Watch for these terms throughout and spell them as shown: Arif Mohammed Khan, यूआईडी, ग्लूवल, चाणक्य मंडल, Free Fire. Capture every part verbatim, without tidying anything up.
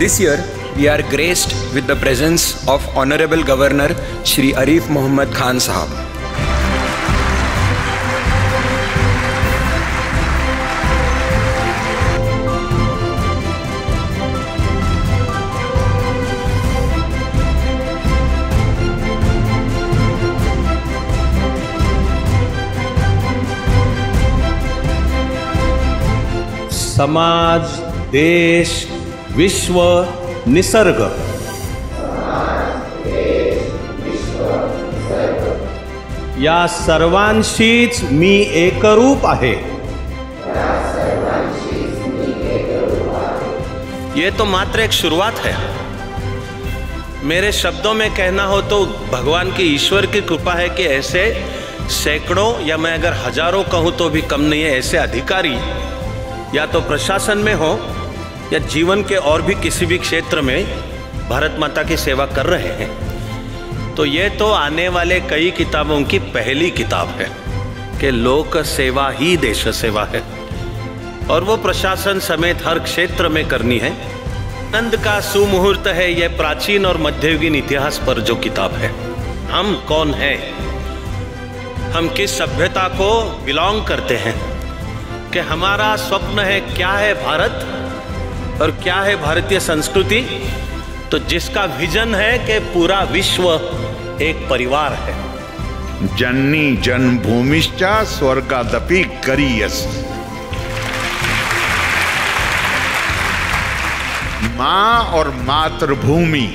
This year, we are graced with the presence of Honorable Governor Shri Arif Mohammed Khan Sahab. समाज, देश, विश्व, निसर्ग या सर्वांशीच मी एकरूप आहे। ये तो मात्र एक शुरुआत है। मेरे शब्दों में कहना हो तो भगवान की, ईश्वर की कृपा है कि ऐसे सैकड़ों या मैं अगर हजारों कहूँ तो भी कम नहीं है ऐसे अधिकारी या तो प्रशासन में हो या जीवन के और भी किसी भी क्षेत्र में भारत माता की सेवा कर रहे हैं। तो ये तो आने वाले कई किताबों की पहली किताब है कि लोक सेवा ही देश सेवा है और वो प्रशासन समेत हर क्षेत्र में करनी है। आनंद का सुमुहूर्त है यह प्राचीन और मध्ययुगीन इतिहास पर जो किताब है। हम कौन हैं, हम किस सभ्यता को बिलोंग करते हैं, कि हमारा स्वप्न है क्या है भारत और क्या है भारतीय संस्कृति। तो जिसका विजन है कि पूरा विश्व एक परिवार है। जननी जन्मभूमिश्च स्वर्गादपि गरीयसी। माँ और मातृभूमि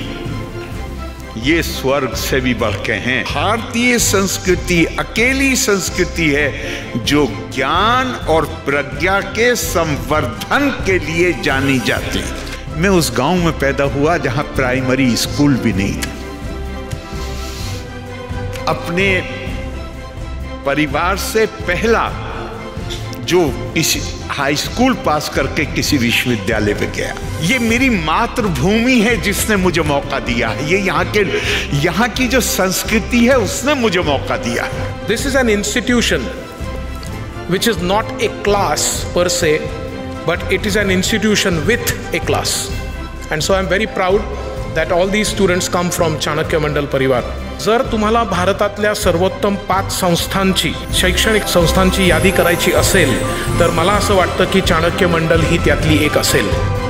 ये स्वर्ग से भी बढ़ के हैं। भारतीय संस्कृति अकेली संस्कृति है जो ज्ञान और प्रज्ञा के संवर्धन के लिए जानी जाती है। मैं उस गांव में पैदा हुआ जहां प्राइमरी स्कूल भी नहीं था। अपने परिवार से पहला जो इस हाई स्कूल पास करके किसी विश्वविद्यालय में गया। ये मेरी मातृभूमि है जिसने मुझे मौका दिया है। ये यहाँ के यहाँ की जो संस्कृति है उसने मुझे मौका दिया। This is an institution which is not a class per se but it is an institution with a class and so I am very proud that all the students come from चाणक्य मंडल Parivar. जर तुम्हाला भारतातल्या सर्वोत्तम पाच संस्थांची शैक्षणिक संस्थांची यादी करायची असेल तर मला असं वाटतं की चाणक्य मंडल ही त्यातली एक असेल।